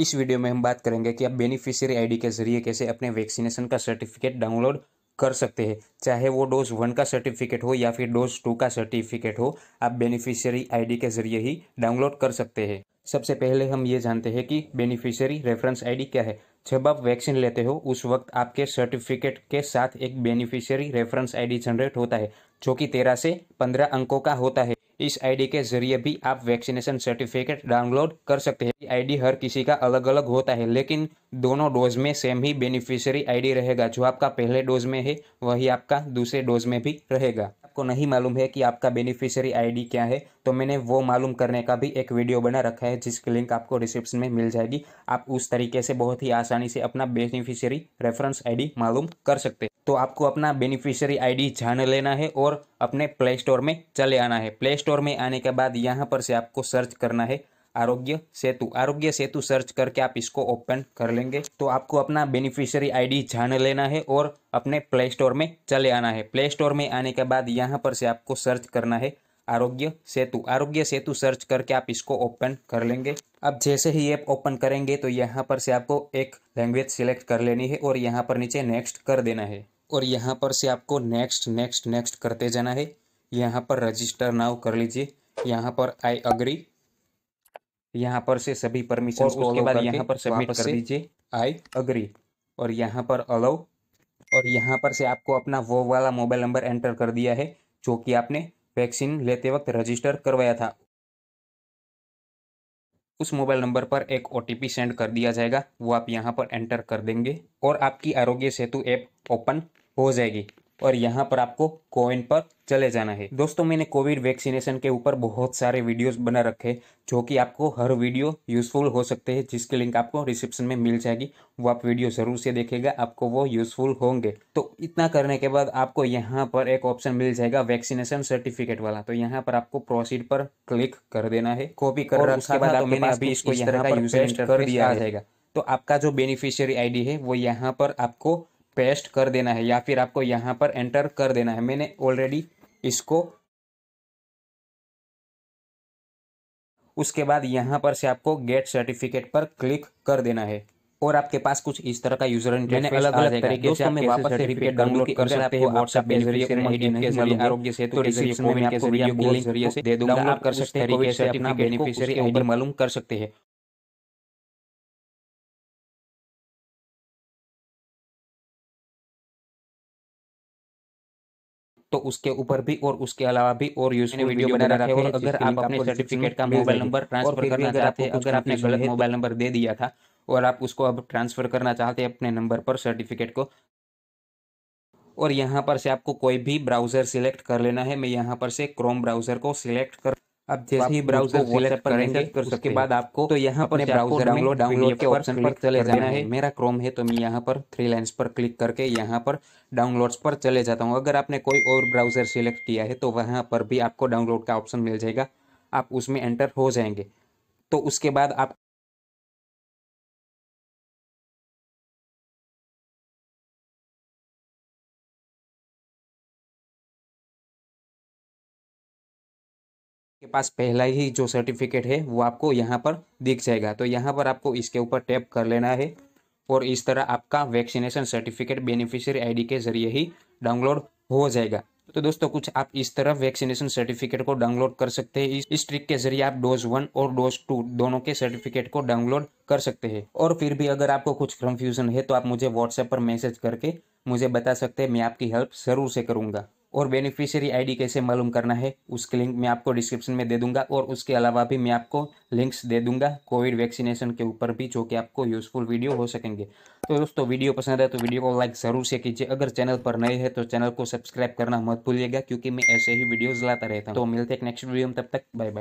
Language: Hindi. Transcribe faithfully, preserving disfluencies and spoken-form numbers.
इस वीडियो में हम बात करेंगे कि आप बेनिफिशियरी आई डी के जरिए कैसे अपने वैक्सीनेशन का सर्टिफिकेट डाउनलोड कर सकते हैं, चाहे वो डोज वन का सर्टिफिकेट हो या फिर डोज टू का सर्टिफिकेट हो, आप बेनिफिशियरी आई डी के जरिए ही डाउनलोड कर सकते हैं। सबसे पहले हम ये जानते हैं कि बेनिफिशियरी रेफरेंस आई डी क्या है। जब आप वैक्सीन लेते हो उस वक्त आपके सर्टिफिकेट के साथ एक beneficiary reference I D generate होता है जो कि तेरह से पंद्रह अंकों का होता है। इस आईडी के जरिए भी आप वैक्सीनेशन सर्टिफिकेट डाउनलोड कर सकते हैं। आईडी हर किसी का अलग अलग होता है, लेकिन दोनों डोज में सेम ही बेनिफिशियरी आईडी रहेगा। जो आपका पहले डोज में है वही आपका दूसरे डोज में भी रहेगा। आपको नहीं मालूम है कि आपका बेनिफिशियरी आईडी क्या है, तो मैंने वो मालूम करने का भी एक वीडियो बना रखा है जिसकी लिंक आपको डिस्क्रिप्शन में मिल जाएगी। आप उस तरीके से बहुत ही आसानी से अपना बेनिफिशियरी रेफरेंस आईडी मालूम कर सकते हैं। तो आपको अपना बेनिफिशियरी आईडी जान लेना है और अपने प्ले स्टोर में चले आना है। प्ले स्टोर में आने के बाद यहाँ पर से आपको सर्च करना है आरोग्य सेतु। आरोग्य सेतु सर्च करके आप इसको ओपन कर लेंगे। तो आपको अपना बेनिफिशियरी आईडी जान लेना है और अपने प्ले स्टोर में चले आना है। प्ले स्टोर में आने के बाद यहाँ पर से आपको सर्च करना है आरोग्य सेतु। आरोग्य सेतु सर्च करके आप इसको ओपन कर लेंगे। अब जैसे ही ऐप ओपन करेंगे तो यहाँ पर से आपको एक लैंग्वेज सिलेक्ट कर लेनी है और यहाँ पर नीचे नेक्स्ट कर देना है और यहाँ पर से आपको नेक्स्ट नेक्स्ट नेक्स्ट करते जाना है। यहाँ पर रजिस्टर नाउ कर लीजिए, यहाँ पर आई अग्री, यहाँ पर से सभी परमिशन, उसके बाद यहाँ पर सबमिट कर दीजिए आई अग्री और यहाँ पर अलाउ और यहाँ पर से आपको अपना वो वाला मोबाइल नंबर एंटर कर दिया है जो कि आपने वैक्सीन लेते वक्त रजिस्टर करवाया था। उस मोबाइल नंबर पर एक ओटीपी सेंड कर दिया जाएगा, वो आप यहाँ पर एंटर कर देंगे और आपकी आरोग्य सेतु ऐप ओपन हो जाएगी और यहाँ पर आपको कोविन पर चले जाना है। दोस्तों, मैंने कोविड वैक्सीनेशन के ऊपर बहुत सारे वीडियोस बना रखे जो कि आपको हर वीडियो यूज़फुल हो सकते हैं, जिसकी लिंक आपको डिस्क्रिप्शन में मिल जाएगी। वो आप वीडियो ज़रूर से देखेगा, आपको वो यूज़फुल होंगे। तो इतना करने के बाद आपको यहाँ पर एक ऑप्शन मिल जाएगा वैक्सीनेशन सर्टिफिकेट वाला, तो यहाँ पर आपको प्रोसीड पर क्लिक कर देना है। कॉपी कर उसके बाद तो मैंने अभी इसको यहाँ पर यूज कर दिया जाएगा। तो आपका जो बेनिफिशियरी आई डी है वो यहाँ पर आपको पेस्ट कर देना है या फिर आपको यहाँ पर एंटर कर देना है। मैंने ऑलरेडी इसको उसके बाद यहाँ पर से आपको गेट सर्टिफिकेट पर क्लिक कर देना है और आपके पास कुछ इस तरह का यूजर इंटरफेस अलग अलग तरीके से आप वापस सर्टिफिकेट डाउनलोड कर सकते हैं व्हाट्सएप के जरिए, आरोग्य सेतु के जरिए, फोन के जरिए से डाउनलोड कर सकते हैं, तरीके से अपना बेनिफिशियरी आईडी मालूम कर सकते हैं। तो उसके ऊपर भी और उसके अलावा भी और यूजफुल वीडियो बना रखे हैं। अगर आप अपने सर्टिफिकेट का मोबाइल नंबर ट्रांसफर करना चाहते हैं, अगर आपने गलत मोबाइल नंबर दे दिया था और आप उसको अब ट्रांसफर करना चाहते हैं अपने नंबर पर सर्टिफिकेट को, और यहाँ पर से आपको कोई भी ब्राउजर सिलेक्ट कर लेना है। मैं यहाँ पर से क्रोम ब्राउजर को सिलेक्ट कर अब जैसे ही ब्राउजर सिलेक्ट करेंगे उसके बाद आपको तो यहाँ पर ब्राउजर डाउनलोड डाउनलोड के ऑप्शन पर चले जाना है। मेरा क्रोम है तो मैं यहाँ पर थ्री लाइन्स पर क्लिक करके यहाँ पर डाउनलोड्स पर चले जाता हूँ। अगर आपने कोई और ब्राउजर सिलेक्ट किया है तो वहाँ पर भी आपको डाउनलोड का ऑप्शन मिल जाएगा, आप उसमें एंटर हो जाएंगे। तो उसके बाद आप के पास पहला ही जो सर्टिफिकेट है वो आपको यहाँ पर दिख जाएगा। तो यहाँ पर आपको इसके ऊपर टैप कर लेना है और इस तरह आपका वैक्सीनेशन सर्टिफिकेट बेनिफिशियरी आईडी के जरिए ही डाउनलोड हो जाएगा। तो दोस्तों, कुछ आप इस तरह वैक्सीनेशन सर्टिफिकेट को डाउनलोड कर सकते हैं। इस, इस ट्रिक के जरिए आप डोज वन और डोज टू दोनों के सर्टिफिकेट को डाउनलोड कर सकते हैं। और फिर भी अगर आपको कुछ कन्फ्यूजन है तो आप मुझे व्हाट्सएप पर मैसेज करके मुझे बता सकते हैं, मैं आपकी हेल्प ज़रूर से करूँगा। और बेनिफिशियरी आईडी कैसे मालूम करना है उसकी लिंक मैं आपको डिस्क्रिप्शन में दे दूंगा और उसके अलावा भी मैं आपको लिंक्स दे दूंगा कोविड वैक्सीनेशन के ऊपर भी, जो कि आपको यूज़फुल वीडियो हो सकेंगे। तो दोस्तों, वीडियो पसंद है तो वीडियो को लाइक ज़रूर से कीजिए। अगर चैनल पर नए हैं तो चैनल को सब्सक्राइब करना मत भूलिएगा, क्योंकि मैं ऐसे ही वीडियोज़ लाता रहता हूँ। तो मिलते हैं नेक्स्ट वीडियो में, तब तक बाय बाय।